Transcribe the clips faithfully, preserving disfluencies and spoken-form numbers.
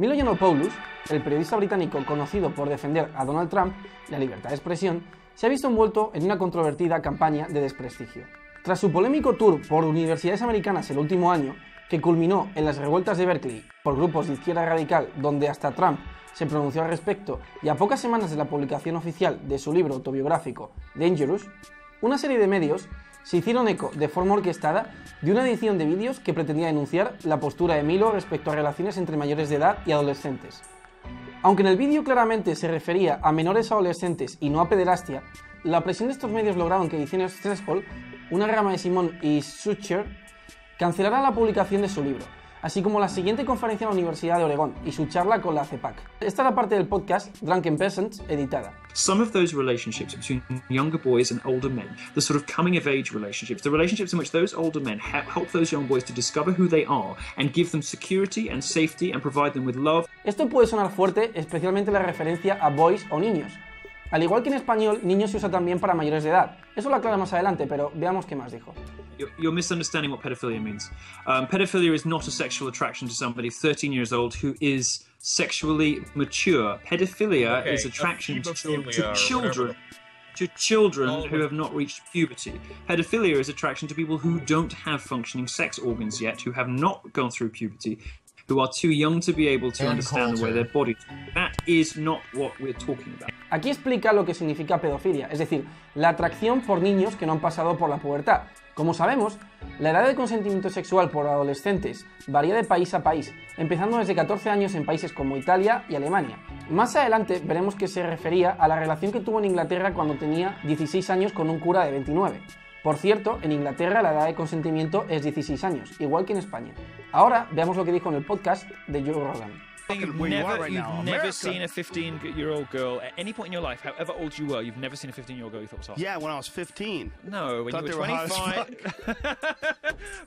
Milo Yiannopoulos, el periodista británico conocido por defender a Donald Trump la libertad de expresión, se ha visto envuelto en una controvertida campaña de desprestigio. Tras su polémico tour por universidades americanas el último año, que culminó en las revueltas de Berkeley por grupos de izquierda radical donde hasta Trump se pronunció al respecto, y a pocas semanas de la publicación oficial de su libro autobiográfico Dangerous, una serie de medios se hicieron eco de forma orquestada de una edición de vídeos que pretendía denunciar la postura de Milo respecto a relaciones entre mayores de edad y adolescentes. Aunque en el vídeo claramente se refería a menores adolescentes y no a pederastia, la presión de estos medios lograron que Ediciones Threspol, una rama de Simón y Sucher, cancelará la publicación de su libro, así como la siguiente conferencia en la Universidad de Oregón y su charla con la CEPAC. Esta es la parte del podcast Drunken Peasants editada. Some of those relationships between younger boys and older men, the sort of coming of age relationships, the relationships in which those older men help those young boys to discover who they are and give them security and safety and provide them with love. Esto puede sonar fuerte, especialmente la referencia a boys o niños. Al igual que en español, niños se usa también para mayores de edad. Eso lo aclara más adelante, pero veamos qué más dijo. You're misunderstanding what pedophilia means. Um, pedophilia is not a sexual attraction to somebody thirteen years old who is sexually mature. Pedophilia okay, is attraction to, to children, to children who have not reached puberty. Pedophilia is attraction to people who don't have functioning sex organs yet, who have not gone through puberty, who are too young to be able to understand the way their bodies. That is not what we're talking about. Aquí explica lo que significa pedofilia, es decir, la atracción por niños que no han pasado por la pubertad. Como sabemos, la edad de consentimiento sexual por adolescentes varía de país a país, empezando desde catorce años en países como Italia y Alemania. Más adelante veremos que se refería a la relación que tuvo en Inglaterra cuando tenía dieciséis años con un cura de veintinueve. Por cierto, en Inglaterra la edad de consentimiento es dieciséis años, igual que en España. Ahora veamos lo que dijo en el podcast de Joe Rogan. You've never, you've never seen a fifteen-year-old girl at any point in your life, however old you were, you've never seen a fifteen-year-old girl you thought was hot. Yeah, when I was fifteen. No, when you were twenty-five.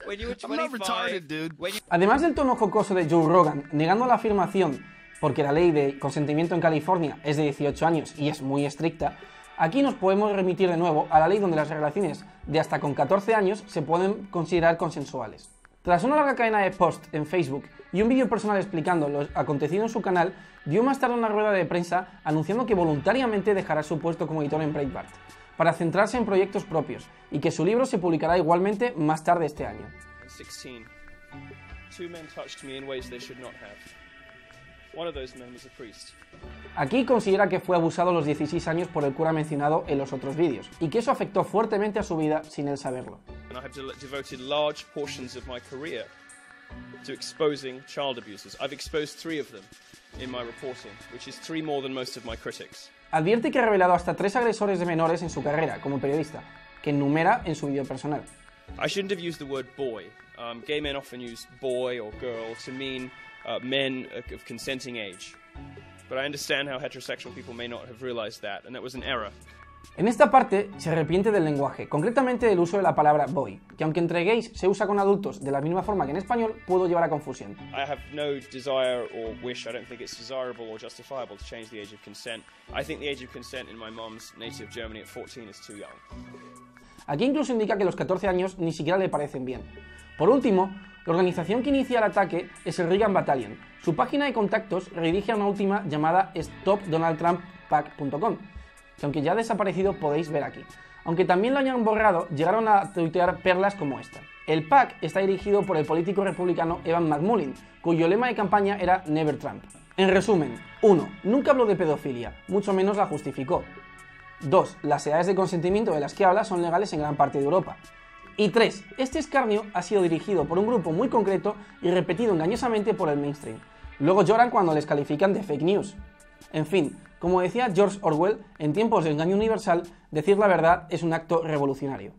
When you were twenty-five. I'm not retarded, dude. When you... Además del tono jocoso de Joe Rogan, negando la afirmación, porque la ley de consentimiento en California es de dieciocho años y es muy estricta, aquí nos podemos remitir de nuevo a la ley donde las relaciones de hasta con catorce años se pueden considerar consensuales. Tras una larga cadena de posts en Facebook y un vídeo personal explicando lo acontecido en su canal, dio más tarde una rueda de prensa anunciando que voluntariamente dejará su puesto como editor en Breitbart, para centrarse en proyectos propios, y que su libro se publicará igualmente más tarde este año. dieciséis. Two men touched me in ways they should not have. One of those men was a priest. Aquí considera que fue abusado a los dieciséis años por el cura mencionado en los otros vídeos, y que eso afectó fuertemente a su vida sin él saberlo. And I have devoted large portions of my career to exposing child abusers. I've exposed three of them in my reporting, which is three more than most of my critics. Advierte que ha revelado hasta tres agresores de menores en su carrera como periodista, que enumera en su vídeo personal. I shouldn't have used the word boy. Um, gay men often use boy or girl to mean uh, men of consenting age. But I understand how heterosexual people may not have realized that, and that was an error. En esta parte se arrepiente del lenguaje, concretamente del uso de la palabra boy, que aunque entre gays se usa con adultos de la misma forma que en español, pudo llevar a confusión. I have no desire or wish. I don't think it's desirable or justifiable to change the age of consent. I think the age of consent in my mom's native Germany at fourteen is too young. Aquí incluso indica que los catorce años ni siquiera le parecen bien. Por último, la organización que inicia el ataque es el Reagan Battalion. Su página de contactos redirige a una última llamada stop donald trump pac punto com. Que aunque ya ha desaparecido podéis ver aquí. Aunque también lo hayan borrado, llegaron a tuitear perlas como esta. El PAC está dirigido por el político republicano Evan McMullin, cuyo lema de campaña era Never Trump. En resumen, uno. Nunca habló de pedofilia, mucho menos la justificó. dos. Las edades de consentimiento de las que habla son legales en gran parte de Europa. Y tres. Este escarnio ha sido dirigido por un grupo muy concreto y repetido engañosamente por el mainstream. Luego lloran cuando les califican de fake news. En fin, como decía George Orwell, en tiempos de engaño universal, decir la verdad es un acto revolucionario.